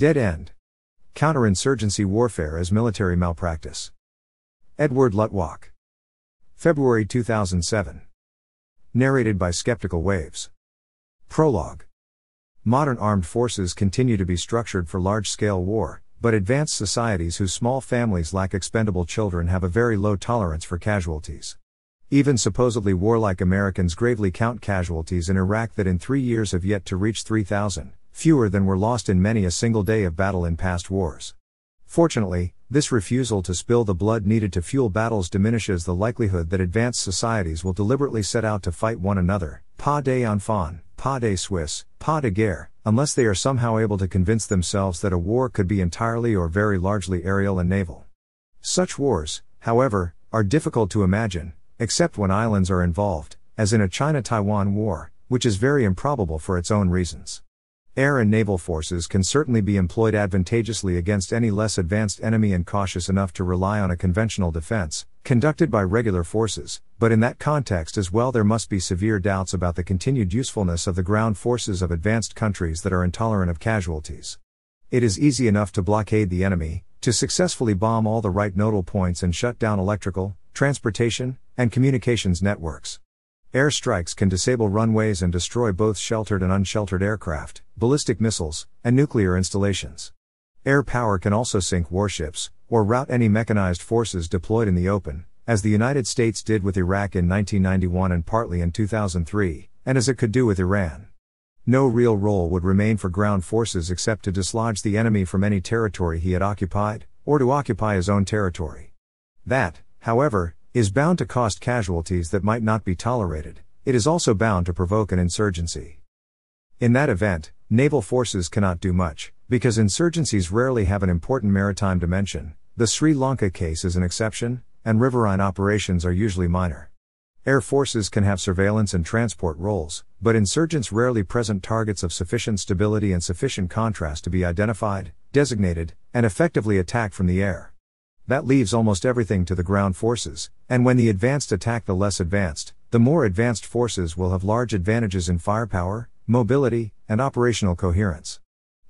Dead End. Counterinsurgency Warfare as Military Malpractice. Edward Luttwak. February 2007. Narrated by Skeptical Waves. Prologue. Modern armed forces continue to be structured for large-scale war, but advanced societies whose small families lack expendable children have a very low tolerance for casualties. Even supposedly warlike Americans gravely count casualties in Iraq that in 3 years have yet to reach 3,000. Fewer than were lost in many a single day of battle in past wars. Fortunately, this refusal to spill the blood needed to fuel battles diminishes the likelihood that advanced societies will deliberately set out to fight one another, pas d'enfants, pas de Suisse, pas de guerre, unless they are somehow able to convince themselves that a war could be entirely or very largely aerial and naval. Such wars, however, are difficult to imagine, except when islands are involved, as in a China-Taiwan war, which is very improbable for its own reasons. Air and naval forces can certainly be employed advantageously against any less advanced enemy and cautious enough to rely on a conventional defense, conducted by regular forces, but in that context as well there must be severe doubts about the continued usefulness of the ground forces of advanced countries that are intolerant of casualties. It is easy enough to blockade the enemy, to successfully bomb all the right nodal points and shut down electrical, transportation, and communications networks. Air strikes can disable runways and destroy both sheltered and unsheltered aircraft, ballistic missiles, and nuclear installations. Air power can also sink warships, or rout any mechanized forces deployed in the open, as the United States did with Iraq in 1991 and partly in 2003, and as it could do with Iran. No real role would remain for ground forces except to dislodge the enemy from any territory he had occupied, or to occupy his own territory. That, however, is bound to cost casualties that might not be tolerated. It is also bound to provoke an insurgency. In that event, naval forces cannot do much, because insurgencies rarely have an important maritime dimension. The Sri Lanka case is an exception, and riverine operations are usually minor. Air forces can have surveillance and transport roles, but insurgents rarely present targets of sufficient stability and sufficient contrast to be identified, designated, and effectively attacked from the air. That leaves almost everything to the ground forces, and when the advanced attack the less advanced, the more advanced forces will have large advantages in firepower, mobility, and operational coherence.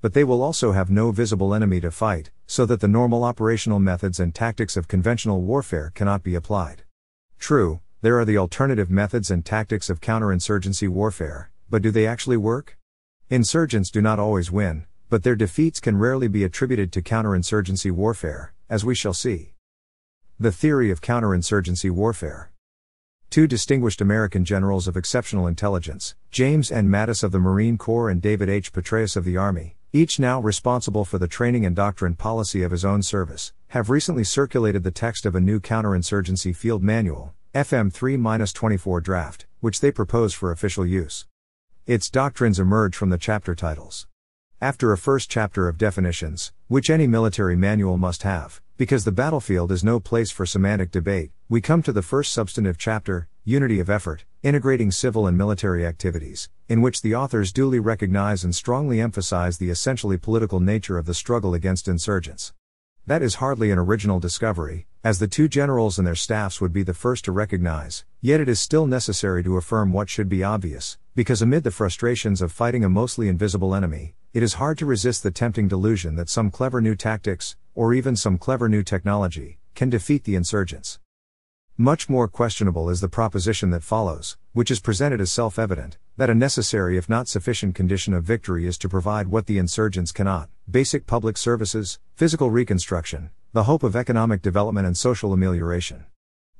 But they will also have no visible enemy to fight, so that the normal operational methods and tactics of conventional warfare cannot be applied. True, there are the alternative methods and tactics of counterinsurgency warfare, but do they actually work? Insurgents do not always win, but their defeats can rarely be attributed to counterinsurgency warfare, as we shall see. The theory of counterinsurgency warfare. Two distinguished American generals of exceptional intelligence, James N. Mattis of the Marine Corps and David H. Petraeus of the Army, each now responsible for the training and doctrine policy of his own service, have recently circulated the text of a new counterinsurgency field manual, FM 3-24 draft, which they propose for official use. Its doctrines emerge from the chapter titles. After a first chapter of definitions, which any military manual must have, because the battlefield is no place for semantic debate, we come to the first substantive chapter, Unity of Effort, Integrating Civil and Military Activities, in which the authors duly recognize and strongly emphasize the essentially political nature of the struggle against insurgents. That is hardly an original discovery, as the two generals and their staffs would be the first to recognize, yet it is still necessary to affirm what should be obvious, because amid the frustrations of fighting a mostly invisible enemy, it is hard to resist the tempting delusion that some clever new tactics, or even some clever new technology, can defeat the insurgents. Much more questionable is the proposition that follows, which is presented as self-evident, that a necessary if not sufficient condition of victory is to provide what the insurgents cannot: basic public services, physical reconstruction, the hope of economic development and social amelioration.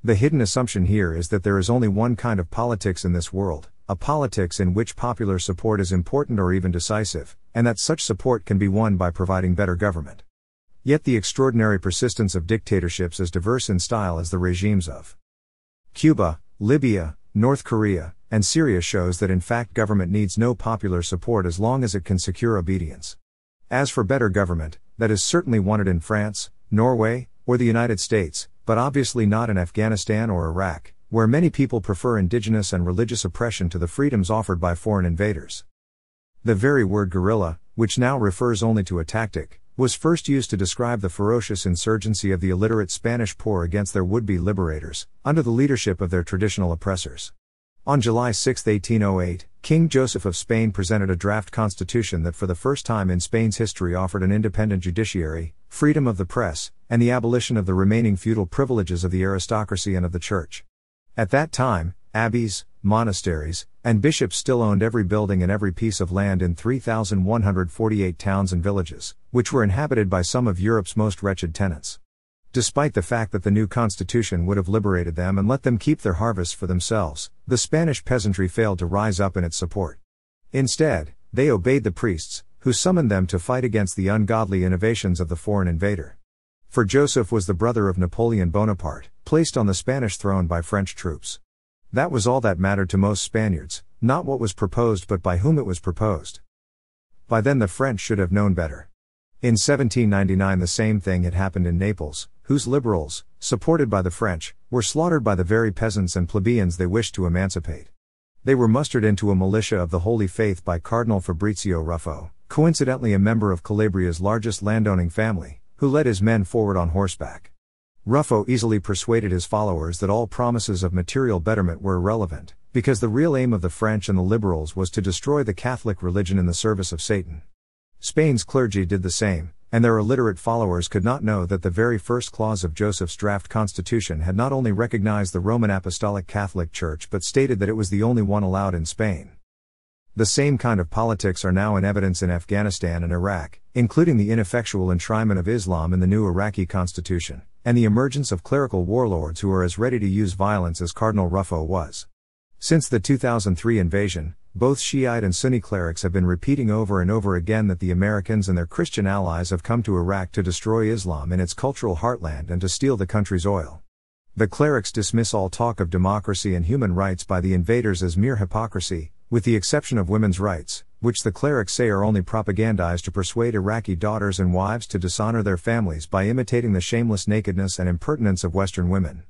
The hidden assumption here is that there is only one kind of politics in this world, a politics in which popular support is important or even decisive, and that such support can be won by providing better government. Yet the extraordinary persistence of dictatorships as diverse in style as the regimes of Cuba, Libya, North Korea, and Syria shows that in fact government needs no popular support as long as it can secure obedience. As for better government, that is certainly wanted in France, Norway, or the United States, but obviously not in Afghanistan or Iraq, where many people prefer indigenous and religious oppression to the freedoms offered by foreign invaders. The very word guerrilla, which now refers only to a tactic, was first used to describe the ferocious insurgency of the illiterate Spanish poor against their would-be liberators, under the leadership of their traditional oppressors. On July 6, 1808, King Joseph of Spain presented a draft constitution that for the first time in Spain's history offered an independent judiciary, freedom of the press, and the abolition of the remaining feudal privileges of the aristocracy and of the church. At that time, abbeys, monasteries, and bishops still owned every building and every piece of land in 3,148 towns and villages, which were inhabited by some of Europe's most wretched tenants. Despite the fact that the new constitution would have liberated them and let them keep their harvests for themselves, the Spanish peasantry failed to rise up in its support. Instead, they obeyed the priests, who summoned them to fight against the ungodly innovations of the foreign invader. For Joseph was the brother of Napoleon Bonaparte, placed on the Spanish throne by French troops. That was all that mattered to most Spaniards, not what was proposed but by whom it was proposed. By then the French should have known better. In 1799 the same thing had happened in Naples, whose liberals, supported by the French, were slaughtered by the very peasants and plebeians they wished to emancipate. They were mustered into a militia of the Holy Faith by Cardinal Fabrizio Ruffo, coincidentally a member of Calabria's largest landowning family, who led his men forward on horseback. Ruffo easily persuaded his followers that all promises of material betterment were irrelevant, because the real aim of the French and the liberals was to destroy the Catholic religion in the service of Satan. Spain's clergy did the same, and their illiterate followers could not know that the very first clause of Joseph's draft constitution had not only recognized the Roman Apostolic Catholic Church but stated that it was the only one allowed in Spain. The same kind of politics are now in evidence in Afghanistan and Iraq, including the ineffectual enshrinement of Islam in the new Iraqi constitution, and the emergence of clerical warlords who are as ready to use violence as Cardinal Ruffo was. Since the 2003 invasion, both Shiite and Sunni clerics have been repeating over and over again that the Americans and their Christian allies have come to Iraq to destroy Islam in its cultural heartland and to steal the country's oil. The clerics dismiss all talk of democracy and human rights by the invaders as mere hypocrisy, with the exception of women's rights, which the clerics say are only propagandized to persuade Iraqi daughters and wives to dishonor their families by imitating the shameless nakedness and impertinence of Western women.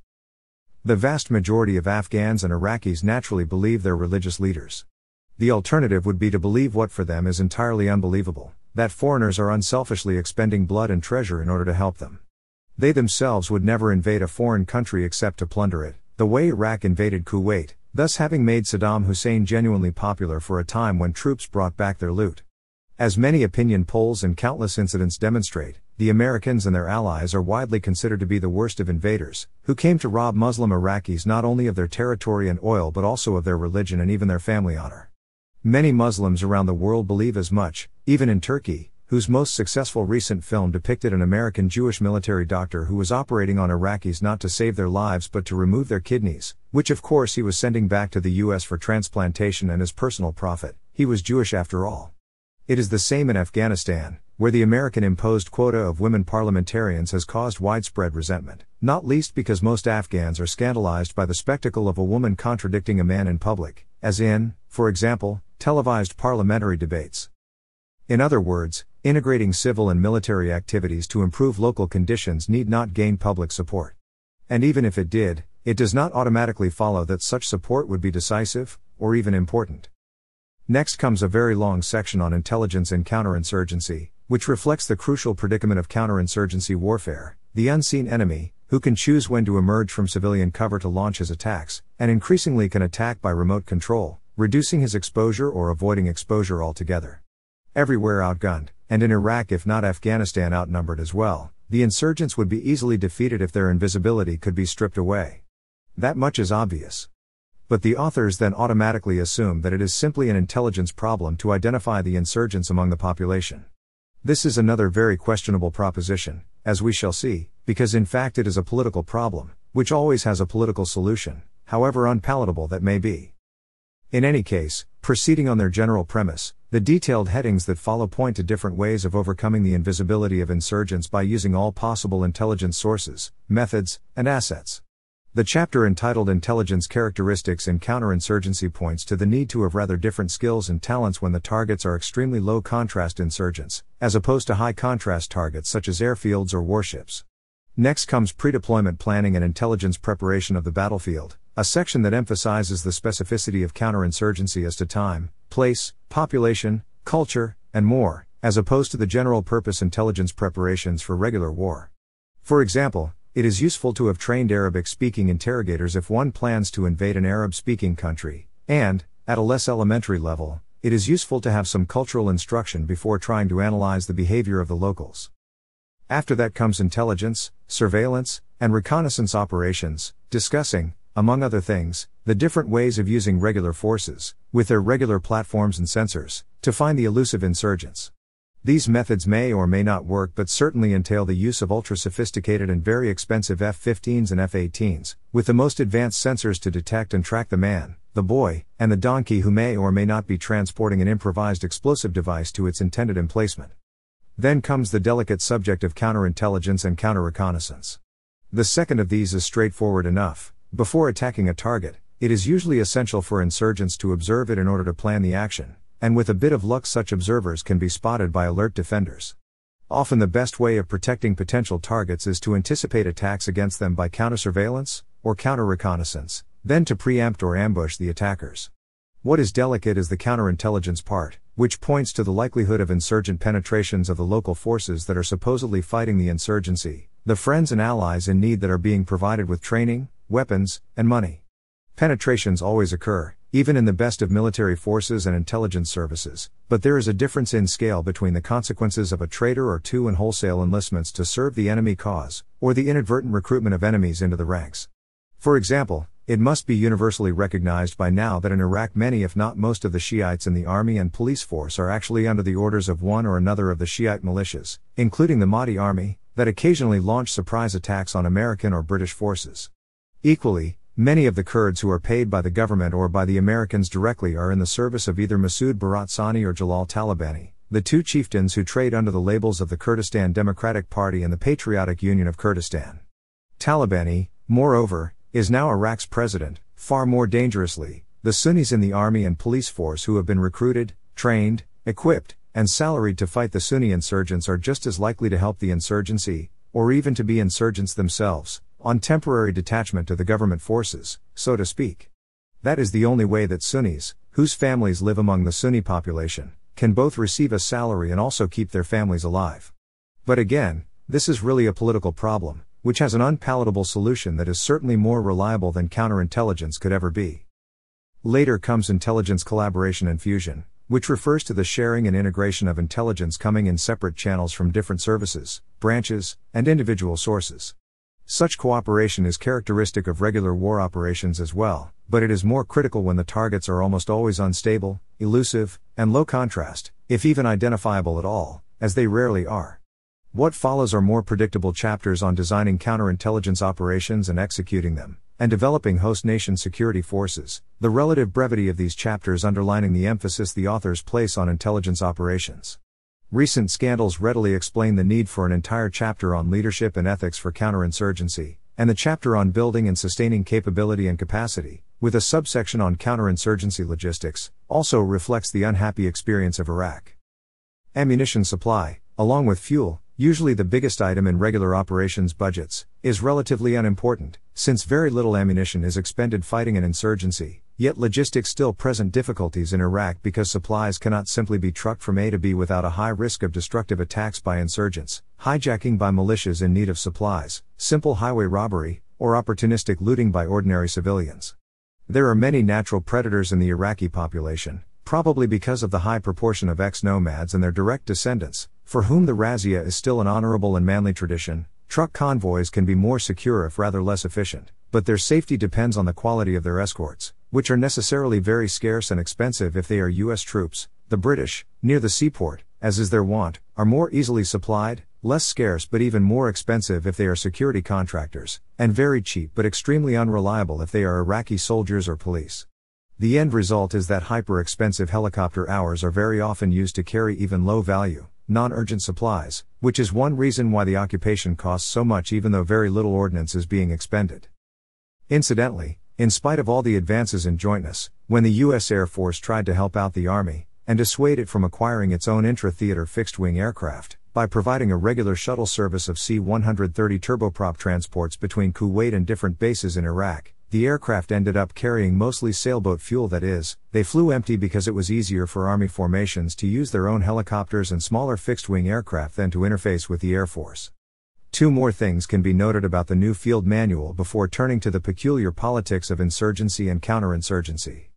The vast majority of Afghans and Iraqis naturally believe their religious leaders. The alternative would be to believe what for them is entirely unbelievable, that foreigners are unselfishly expending blood and treasure in order to help them. They themselves would never invade a foreign country except to plunder it, the way Iraq invaded Kuwait, thus having made Saddam Hussein genuinely popular for a time when troops brought back their loot. As many opinion polls and countless incidents demonstrate, the Americans and their allies are widely considered to be the worst of invaders, who came to rob Muslim Iraqis not only of their territory and oil but also of their religion and even their family honor. Many Muslims around the world believe as much, even in Turkey, whose most successful recent film depicted an American Jewish military doctor who was operating on Iraqis not to save their lives but to remove their kidneys, which of course he was sending back to the US for transplantation and his personal profit. He was Jewish after all. It is the same in Afghanistan, where the American-imposed quota of women parliamentarians has caused widespread resentment, not least because most Afghans are scandalized by the spectacle of a woman contradicting a man in public, as in, for example, televised parliamentary debates. In other words, integrating civil and military activities to improve local conditions need not gain public support. And even if it did, it does not automatically follow that such support would be decisive, or even important. Next comes a very long section on intelligence and counterinsurgency, which reflects the crucial predicament of counterinsurgency warfare, the unseen enemy, who can choose when to emerge from civilian cover to launch his attacks, and increasingly can attack by remote control, reducing his exposure or avoiding exposure altogether. Everywhere outgunned, and in Iraq if not Afghanistan outnumbered as well, the insurgents would be easily defeated if their invisibility could be stripped away. That much is obvious. But the authors then automatically assume that it is simply an intelligence problem to identify the insurgents among the population. This is another very questionable proposition, as we shall see, because in fact it is a political problem, which always has a political solution, however unpalatable that may be. In any case, proceeding on their general premise, the detailed headings that follow point to different ways of overcoming the invisibility of insurgents by using all possible intelligence sources, methods, and assets. The chapter entitled Intelligence Characteristics and Counterinsurgency points to the need to have rather different skills and talents when the targets are extremely low-contrast insurgents, as opposed to high-contrast targets such as airfields or warships. Next comes pre-deployment planning and intelligence preparation of the battlefield, a section that emphasizes the specificity of counterinsurgency as to time, place, population, culture, and more, as opposed to the general-purpose intelligence preparations for regular war. For example, it is useful to have trained Arabic-speaking interrogators if one plans to invade an Arab-speaking country, And, at a less elementary level, it is useful to have some cultural instruction before trying to analyze the behavior of the locals. After that comes intelligence, surveillance, and reconnaissance operations, discussing, among other things, the different ways of using regular forces, with their regular platforms and sensors, to find the elusive insurgents. These methods may or may not work, but certainly entail the use of ultra-sophisticated and very expensive F-15s and F-18s, with the most advanced sensors to detect and track the man, the boy, and the donkey who may or may not be transporting an improvised explosive device to its intended emplacement. Then comes the delicate subject of counterintelligence and counter-reconnaissance. The second of these is straightforward enough. Before attacking a target, it is usually essential for insurgents to observe it in order to plan the action, and with a bit of luck such observers can be spotted by alert defenders. Often the best way of protecting potential targets is to anticipate attacks against them by counter-surveillance, or counter-reconnaissance, then to preempt or ambush the attackers. What is delicate is the counterintelligence part, which points to the likelihood of insurgent penetrations of the local forces that are supposedly fighting the insurgency, the friends and allies in need that are being provided with training, weapons, and money. Penetrations always occur, even in the best of military forces and intelligence services, but there is a difference in scale between the consequences of a traitor or two and wholesale enlistments to serve the enemy cause, or the inadvertent recruitment of enemies into the ranks. For example, it must be universally recognized by now that in Iraq many if not most of the Shiites in the army and police force are actually under the orders of one or another of the Shiite militias, including the Mahdi army, that occasionally launch surprise attacks on American or British forces. Equally, many of the Kurds who are paid by the government or by the Americans directly are in the service of either Massoud Barzani or Jalal Talabani, the two chieftains who trade under the labels of the Kurdistan Democratic Party and the Patriotic Union of Kurdistan. Talabani, moreover, is now Iraq's president. Far more dangerously, the Sunnis in the army and police force who have been recruited, trained, equipped, and salaried to fight the Sunni insurgents are just as likely to help the insurgency, or even to be insurgents themselves, on temporary detachment to the government forces, so to speak. That is the only way that Sunnis, whose families live among the Sunni population, can both receive a salary and also keep their families alive. But again, this is really a political problem, which has an unpalatable solution that is certainly more reliable than counterintelligence could ever be. Later comes intelligence collaboration and fusion, which refers to the sharing and integration of intelligence coming in separate channels from different services, branches, and individual sources. Such cooperation is characteristic of regular war operations as well, but it is more critical when the targets are almost always unstable, elusive, and low contrast, if even identifiable at all, as they rarely are. What follows are more predictable chapters on designing counterintelligence operations and executing them, and developing host nation security forces, the relative brevity of these chapters underlining the emphasis the authors place on intelligence operations. Recent scandals readily explain the need for an entire chapter on leadership and ethics for counterinsurgency, and the chapter on building and sustaining capability and capacity, with a subsection on counterinsurgency logistics, also reflects the unhappy experience of Iraq. Ammunition supply, along with fuel, usually the biggest item in regular operations budgets, is relatively unimportant, since very little ammunition is expended fighting an insurgency, yet logistics still present difficulties in Iraq because supplies cannot simply be trucked from A to B without a high risk of destructive attacks by insurgents, hijacking by militias in need of supplies, simple highway robbery, or opportunistic looting by ordinary civilians. There are many natural predators in the Iraqi population, probably because of the high proportion of ex-nomads and their direct descendants, for whom the razzia is still an honorable and manly tradition. Truck convoys can be more secure if rather less efficient, but their safety depends on the quality of their escorts, which are necessarily very scarce and expensive if they are U.S. troops. The British, near the seaport, as is their wont, are more easily supplied, less scarce but even more expensive if they are security contractors, and very cheap but extremely unreliable if they are Iraqi soldiers or police. The end result is that hyper-expensive helicopter hours are very often used to carry even low-value, non-urgent supplies, which is one reason why the occupation costs so much even though very little ordnance is being expended. Incidentally, in spite of all the advances in jointness, when the U.S. Air Force tried to help out the Army, and dissuade it from acquiring its own intra-theater fixed-wing aircraft, by providing a regular shuttle service of C-130 turboprop transports between Kuwait and different bases in Iraq, the aircraft ended up carrying mostly sailboat fuel, that is, they flew empty because it was easier for army formations to use their own helicopters and smaller fixed-wing aircraft than to interface with the Air Force. Two more things can be noted about the new field manual before turning to the peculiar politics of insurgency and counterinsurgency.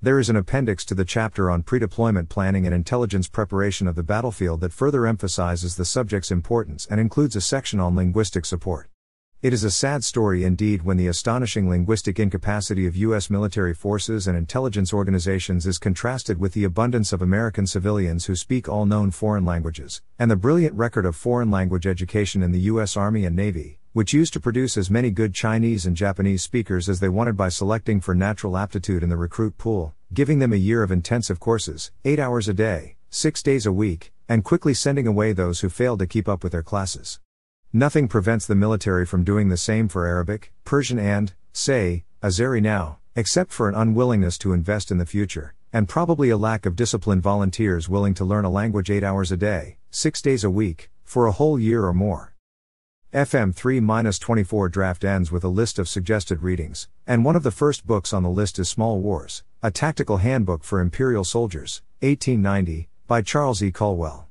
There is an appendix to the chapter on pre-deployment planning and intelligence preparation of the battlefield that further emphasizes the subject's importance and includes a section on linguistic support. It is a sad story indeed when the astonishing linguistic incapacity of U.S. military forces and intelligence organizations is contrasted with the abundance of American civilians who speak all known foreign languages, and the brilliant record of foreign language education in the U.S. Army and Navy, which used to produce as many good Chinese and Japanese speakers as they wanted by selecting for natural aptitude in the recruit pool, giving them a year of intensive courses, 8 hours a day, 6 days a week, and quickly sending away those who failed to keep up with their classes. Nothing prevents the military from doing the same for Arabic, Persian and, say, Azeri now, except for an unwillingness to invest in the future, and probably a lack of disciplined volunteers willing to learn a language 8 hours a day, 6 days a week, for a whole year or more. FM 3-24 draft ends with a list of suggested readings, and one of the first books on the list is Small Wars, a Tactical Handbook for Imperial Soldiers, 1890, by Charles E. Calwell.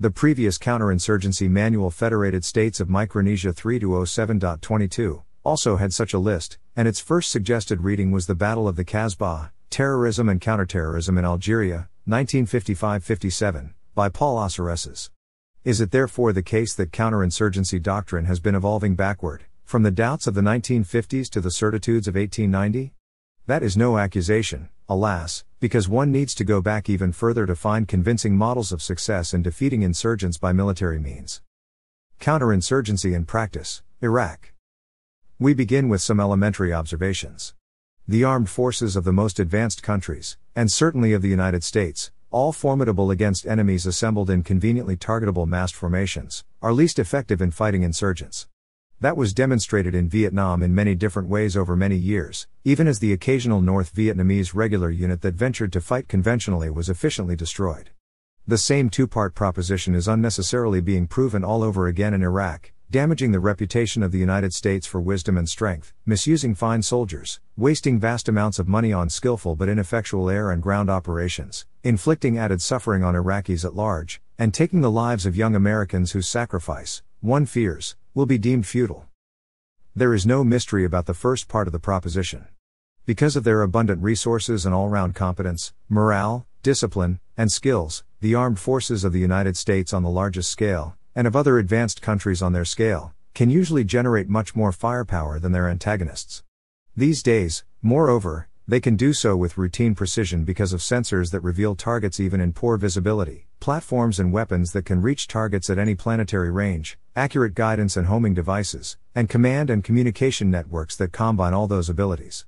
The previous counterinsurgency manual Federated States of Micronesia 3-07.22 also had such a list, and its first suggested reading was The Battle of the Kasbah, Terrorism and Counterterrorism in Algeria, 1955-57, by Paul Ossarès. Is it therefore the case that counterinsurgency doctrine has been evolving backward, from the doubts of the 1950s to the certitudes of 1890? That is no accusation, alas, because one needs to go back even further to find convincing models of success in defeating insurgents by military means. Counterinsurgency in practice, Iraq. We begin with some elementary observations. The armed forces of the most advanced countries, and certainly of the United States, all formidable against enemies assembled in conveniently targetable massed formations, are least effective in fighting insurgents. That was demonstrated in Vietnam in many different ways over many years, even as the occasional North Vietnamese regular unit that ventured to fight conventionally was efficiently destroyed. The same two-part proposition is unnecessarily being proven all over again in Iraq, damaging the reputation of the United States for wisdom and strength, misusing fine soldiers, wasting vast amounts of money on skillful but ineffectual air and ground operations, inflicting added suffering on Iraqis at large, and taking the lives of young Americans whose sacrifice, one fears, will be deemed futile. There is no mystery about the first part of the proposition. Because of their abundant resources and all-round competence, morale, discipline, and skills, the armed forces of the United States on the largest scale, and of other advanced countries on their scale, can usually generate much more firepower than their antagonists. These days, moreover, they can do so with routine precision because of sensors that reveal targets even in poor visibility, platforms and weapons that can reach targets at any planetary range, accurate guidance and homing devices, and command and communication networks that combine all those abilities.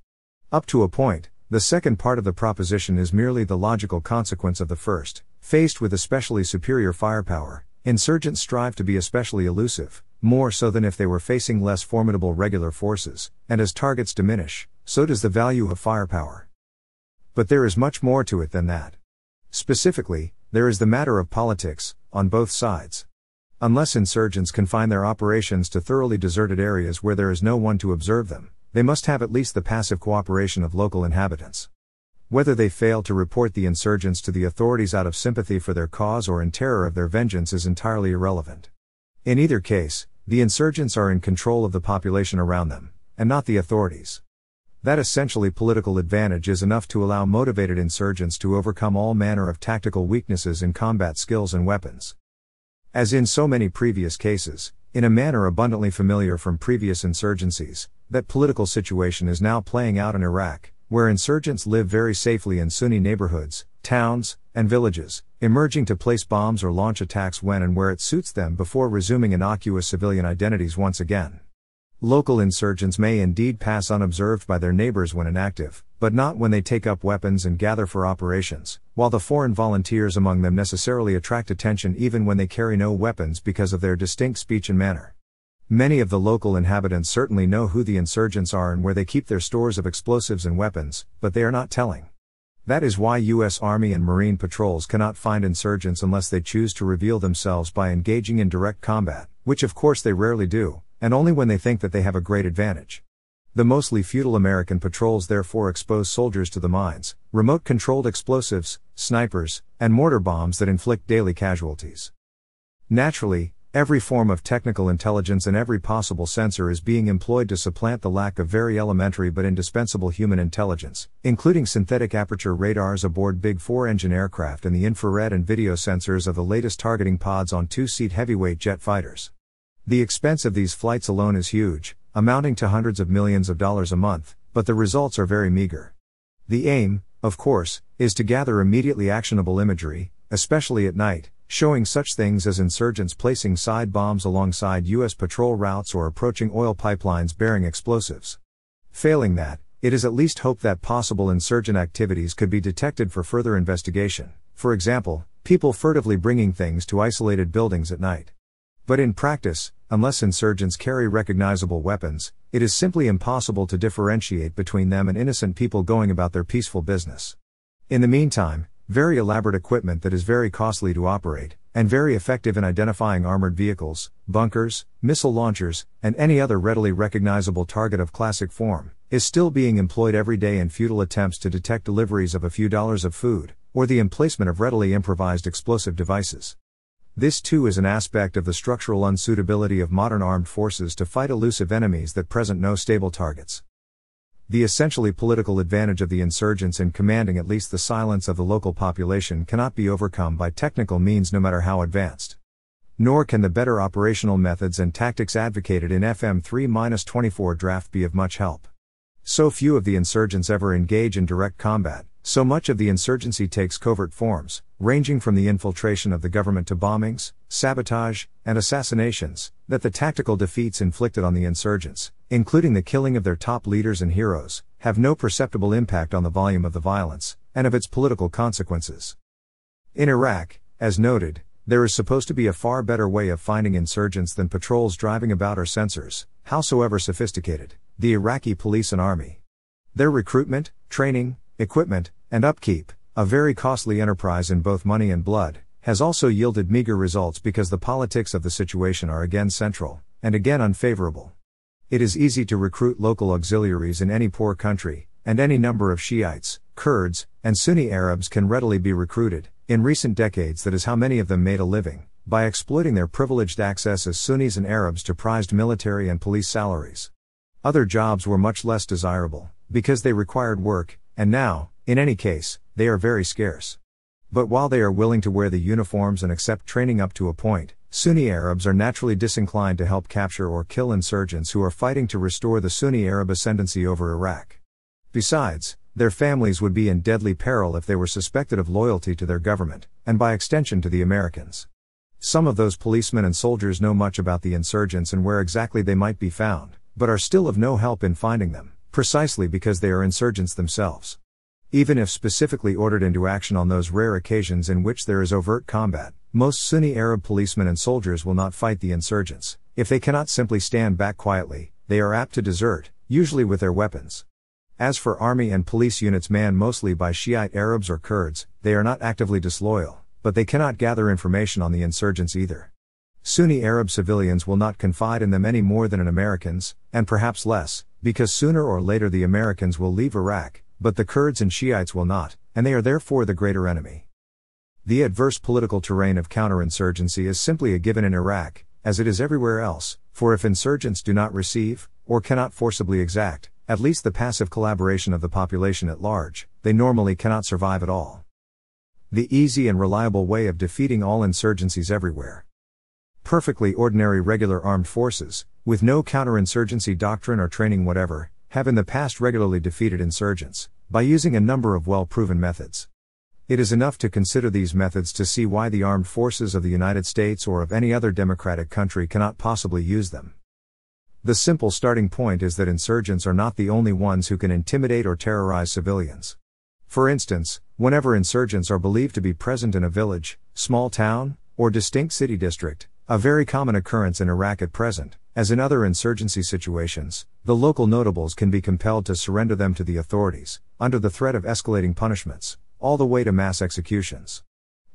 Up to a point, the second part of the proposition is merely the logical consequence of the first. Faced with especially superior firepower, insurgents strive to be especially elusive, more so than if they were facing less formidable regular forces, and as targets diminish, so does the value of firepower. But there is much more to it than that. Specifically, there is the matter of politics, on both sides. Unless insurgents confine their operations to thoroughly deserted areas where there is no one to observe them, they must have at least the passive cooperation of local inhabitants. Whether they fail to report the insurgents to the authorities out of sympathy for their cause or in terror of their vengeance is entirely irrelevant. In either case, the insurgents are in control of the population around them, and not the authorities. That essentially political advantage is enough to allow motivated insurgents to overcome all manner of tactical weaknesses in combat skills and weapons. As in so many previous cases, in a manner abundantly familiar from previous insurgencies, that political situation is now playing out in Iraq, where insurgents live very safely in Sunni neighborhoods, towns, and villages, emerging to place bombs or launch attacks when and where it suits them before resuming innocuous civilian identities once again. Local insurgents may indeed pass unobserved by their neighbors when inactive, but not when they take up weapons and gather for operations, while the foreign volunteers among them necessarily attract attention even when they carry no weapons because of their distinct speech and manner. Many of the local inhabitants certainly know who the insurgents are and where they keep their stores of explosives and weapons, but they are not telling. That is why U.S. Army and Marine patrols cannot find insurgents unless they choose to reveal themselves by engaging in direct combat, which of course they rarely do, and only when they think that they have a great advantage. The mostly futile American patrols therefore expose soldiers to the mines, remote-controlled explosives, snipers, and mortar bombs that inflict daily casualties. Naturally, Every form of technical intelligence and every possible sensor is being employed to supplant the lack of very elementary but indispensable human intelligence, including synthetic aperture radars aboard Big Four engine aircraft and the infrared and video sensors of the latest targeting pods on two-seat heavyweight jet fighters. The expense of these flights alone is huge, amounting to hundreds of millions of dollars a month, but the results are very meager. The aim, of course, is to gather immediately actionable imagery, especially at night, showing such things as insurgents placing side bombs alongside U.S. patrol routes or approaching oil pipelines bearing explosives. Failing that, it is at least hoped that possible insurgent activities could be detected for further investigation, for example, people furtively bringing things to isolated buildings at night. But in practice, unless insurgents carry recognizable weapons, it is simply impossible to differentiate between them and innocent people going about their peaceful business. In the meantime, very elaborate equipment that is very costly to operate, and very effective in identifying armored vehicles, bunkers, missile launchers, and any other readily recognizable target of classic form, is still being employed every day in futile attempts to detect deliveries of a few dollars of food, or the emplacement of readily improvised explosive devices. This too is an aspect of the structural unsuitability of modern armed forces to fight elusive enemies that present no stable targets. The essentially political advantage of the insurgents in commanding at least the silence of the local population cannot be overcome by technical means no matter how advanced. Nor can the better operational methods and tactics advocated in FM 3-24 draft be of much help. So few of the insurgents ever engage in direct combat. So much of the insurgency takes covert forms, ranging from the infiltration of the government to bombings, sabotage, and assassinations, that the tactical defeats inflicted on the insurgents, including the killing of their top leaders and heroes, have no perceptible impact on the volume of the violence, and of its political consequences. In Iraq, as noted, there is supposed to be a far better way of finding insurgents than patrols driving about or sensors, howsoever sophisticated, the Iraqi police and army. Their recruitment, training, equipment, and upkeep, a very costly enterprise in both money and blood, has also yielded meager results because the politics of the situation are again central, and again unfavorable. It is easy to recruit local auxiliaries in any poor country, and any number of Shiites, Kurds, and Sunni Arabs can readily be recruited. In recent decades, that is how many of them made a living, by exploiting their privileged access as Sunnis and Arabs to prized military and police salaries. Other jobs were much less desirable, because they required work, and now, in any case, they are very scarce. But while they are willing to wear the uniforms and accept training up to a point, Sunni Arabs are naturally disinclined to help capture or kill insurgents who are fighting to restore the Sunni Arab ascendancy over Iraq. Besides, their families would be in deadly peril if they were suspected of loyalty to their government, and by extension to the Americans. Some of those policemen and soldiers know much about the insurgents and where exactly they might be found, but are still of no help in finding them, precisely because they are insurgents themselves. Even if specifically ordered into action on those rare occasions in which there is overt combat, most Sunni Arab policemen and soldiers will not fight the insurgents. If they cannot simply stand back quietly, they are apt to desert, usually with their weapons. As for army and police units manned mostly by Shiite Arabs or Kurds, they are not actively disloyal, but they cannot gather information on the insurgents either. Sunni Arab civilians will not confide in them any more than in Americans, and perhaps less, because sooner or later the Americans will leave Iraq, but the Kurds and Shiites will not, and they are therefore the greater enemy. The adverse political terrain of counterinsurgency is simply a given in Iraq, as it is everywhere else, for if insurgents do not receive, or cannot forcibly exact, at least the passive collaboration of the population at large, they normally cannot survive at all. The easy and reliable way of defeating all insurgencies everywhere. Perfectly ordinary regular armed forces, with no counterinsurgency doctrine or training whatever, have in the past regularly defeated insurgents, by using a number of well-proven methods. It is enough to consider these methods to see why the armed forces of the United States or of any other democratic country cannot possibly use them. The simple starting point is that insurgents are not the only ones who can intimidate or terrorize civilians. For instance, whenever insurgents are believed to be present in a village, small town, or distinct city district, a very common occurrence in Iraq at present, as in other insurgency situations, the local notables can be compelled to surrender them to the authorities, under the threat of escalating punishments, all the way to mass executions.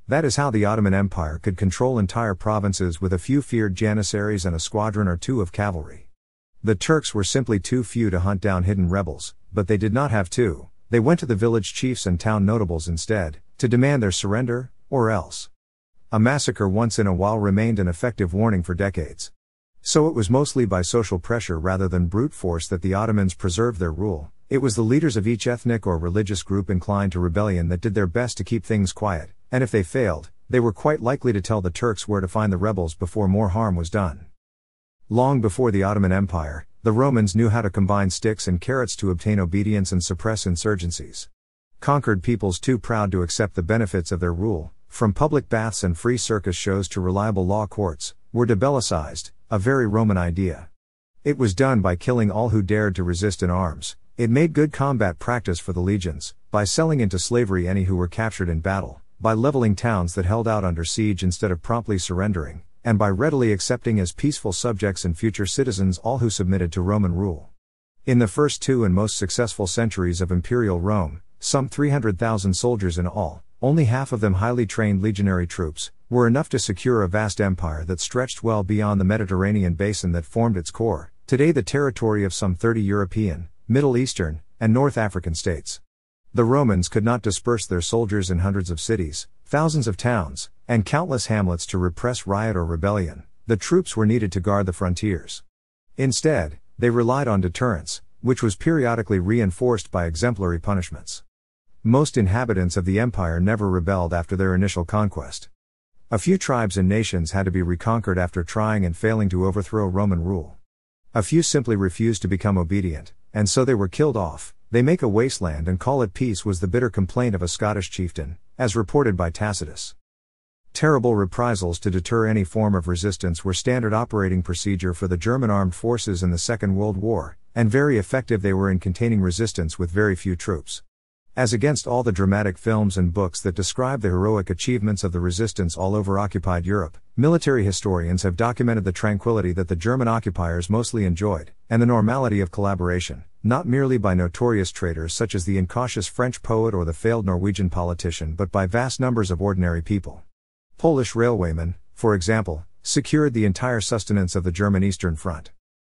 That is how the Ottoman Empire could control entire provinces with a few feared janissaries and a squadron or two of cavalry. The Turks were simply too few to hunt down hidden rebels, but they did not have to, they went to the village chiefs and town notables instead, to demand their surrender, or else. A massacre once in a while remained an effective warning for decades. So it was mostly by social pressure rather than brute force that the Ottomans preserved their rule. It was the leaders of each ethnic or religious group inclined to rebellion that did their best to keep things quiet, and if they failed, they were quite likely to tell the Turks where to find the rebels before more harm was done. Long before the Ottoman Empire, the Romans knew how to combine sticks and carrots to obtain obedience and suppress insurgencies. Conquered peoples too proud to accept the benefits of their rule, from public baths and free circus shows to reliable law courts, were debelicized, a very Roman idea. It was done by killing all who dared to resist in arms. It made good combat practice for the legions, by selling into slavery any who were captured in battle, by leveling towns that held out under siege instead of promptly surrendering, and by readily accepting as peaceful subjects and future citizens all who submitted to Roman rule. In the first two and most successful centuries of imperial Rome, some 300,000 soldiers in all, only half of them highly trained legionary troops, were enough to secure a vast empire that stretched well beyond the Mediterranean basin that formed its core, today the territory of some 30 European, Middle Eastern, and North African states. The Romans could not disperse their soldiers in hundreds of cities, thousands of towns, and countless hamlets to repress riot or rebellion. The troops were needed to guard the frontiers. Instead, they relied on deterrence, which was periodically reinforced by exemplary punishments. Most inhabitants of the empire never rebelled after their initial conquest. A few tribes and nations had to be reconquered after trying and failing to overthrow Roman rule. A few simply refused to become obedient, and so they were killed off. They make a wasteland and call it peace was the bitter complaint of a Scottish chieftain, as reported by Tacitus. Terrible reprisals to deter any form of resistance were standard operating procedure for the German armed forces in the Second World War, and very effective they were in containing resistance with very few troops. As against all the dramatic films and books that describe the heroic achievements of the resistance all over occupied Europe, military historians have documented the tranquility that the German occupiers mostly enjoyed, and the normality of collaboration, not merely by notorious traitors such as the incautious French poet or the failed Norwegian politician but by vast numbers of ordinary people. Polish railwaymen, for example, secured the entire sustenance of the German Eastern Front.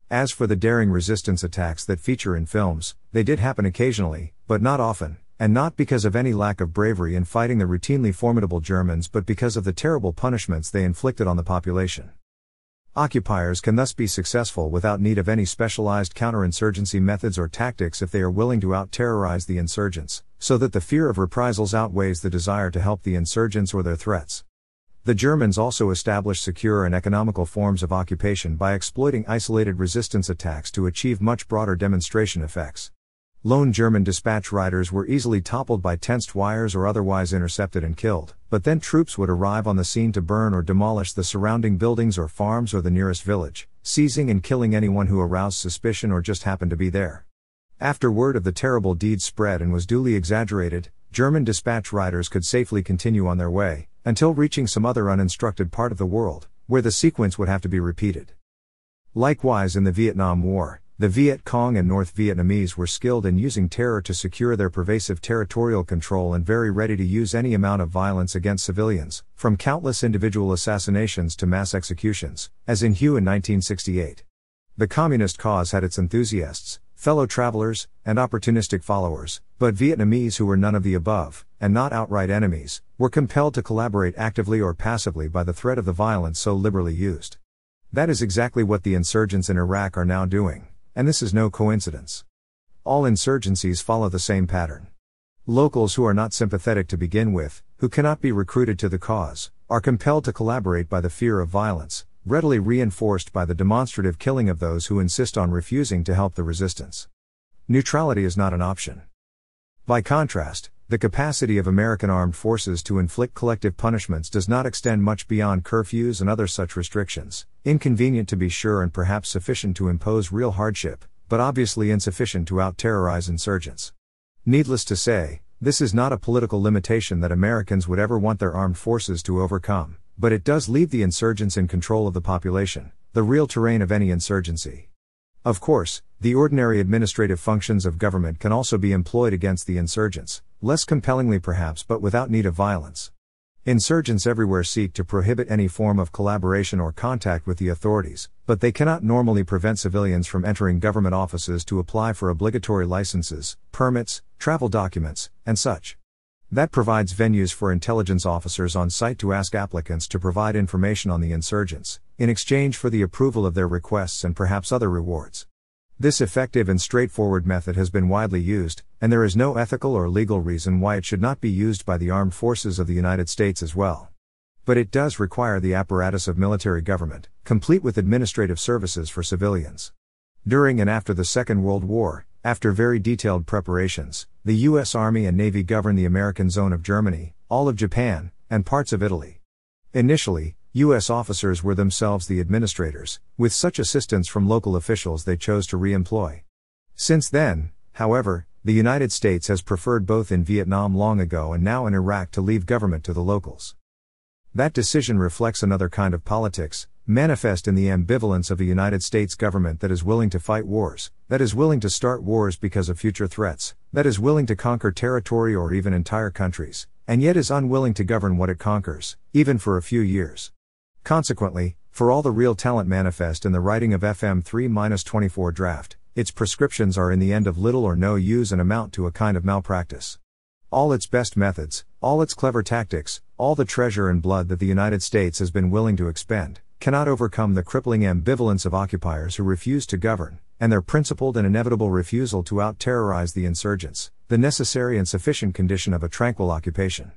As for the daring resistance attacks that feature in films, they did happen occasionally, but not often. And not because of any lack of bravery in fighting the routinely formidable Germans but because of the terrible punishments they inflicted on the population. Occupiers can thus be successful without need of any specialized counterinsurgency methods or tactics if they are willing to out-terrorize the insurgents, so that the fear of reprisals outweighs the desire to help the insurgents or their threats. The Germans also established secure and economical forms of occupation by exploiting isolated resistance attacks to achieve much broader demonstration effects. Lone German dispatch riders were easily toppled by tensed wires or otherwise intercepted and killed, but then troops would arrive on the scene to burn or demolish the surrounding buildings or farms or the nearest village, seizing and killing anyone who aroused suspicion or just happened to be there. After word of the terrible deed spread and was duly exaggerated, German dispatch riders could safely continue on their way, until reaching some other uninstructed part of the world, where the sequence would have to be repeated. Likewise in the Vietnam War, the Viet Cong and North Vietnamese were skilled in using terror to secure their pervasive territorial control and very ready to use any amount of violence against civilians, from countless individual assassinations to mass executions, as in Hue in 1968. The communist cause had its enthusiasts, fellow travelers, and opportunistic followers, but Vietnamese who were none of the above, and not outright enemies, were compelled to collaborate actively or passively by the threat of the violence so liberally used. That is exactly what the insurgents in Iraq are now doing. And this is no coincidence. All insurgencies follow the same pattern. Locals who are not sympathetic to begin with, who cannot be recruited to the cause, are compelled to collaborate by the fear of violence, readily reinforced by the demonstrative killing of those who insist on refusing to help the resistance. Neutrality is not an option. By contrast, the capacity of American armed forces to inflict collective punishments does not extend much beyond curfews and other such restrictions, inconvenient to be sure and perhaps sufficient to impose real hardship, but obviously insufficient to out-terrorize insurgents. Needless to say, this is not a political limitation that Americans would ever want their armed forces to overcome, but it does leave the insurgents in control of the population, the real terrain of any insurgency. Of course, the ordinary administrative functions of government can also be employed against the insurgents, less compellingly perhaps but without need of violence. Insurgents everywhere seek to prohibit any form of collaboration or contact with the authorities, but they cannot normally prevent civilians from entering government offices to apply for obligatory licenses, permits, travel documents, and such. That provides venues for intelligence officers on site to ask applicants to provide information on the insurgents, in exchange for the approval of their requests and perhaps other rewards. This effective and straightforward method has been widely used, and there is no ethical or legal reason why it should not be used by the armed forces of the United States as well. But it does require the apparatus of military government, complete with administrative services for civilians. During and after the Second World War, after very detailed preparations, the U.S. Army and Navy governed the American zone of Germany, all of Japan, and parts of Italy. Initially, U.S. officers were themselves the administrators, with such assistance from local officials they chose to re-employ. Since then, however, the United States has preferred both in Vietnam long ago and now in Iraq to leave government to the locals. That decision reflects another kind of politics, manifest in the ambivalence of a United States government that is willing to fight wars, that is willing to start wars because of future threats, that is willing to conquer territory or even entire countries, and yet is unwilling to govern what it conquers, even for a few years. Consequently, for all the real talent manifest in the writing of FM 3-24 draft, its prescriptions are in the end of little or no use and amount to a kind of malpractice. All its best methods, all its clever tactics, all the treasure and blood that the United States has been willing to expend, cannot overcome the crippling ambivalence of occupiers who refuse to govern, and their principled and inevitable refusal to out-terrorize the insurgents, the necessary and sufficient condition of a tranquil occupation.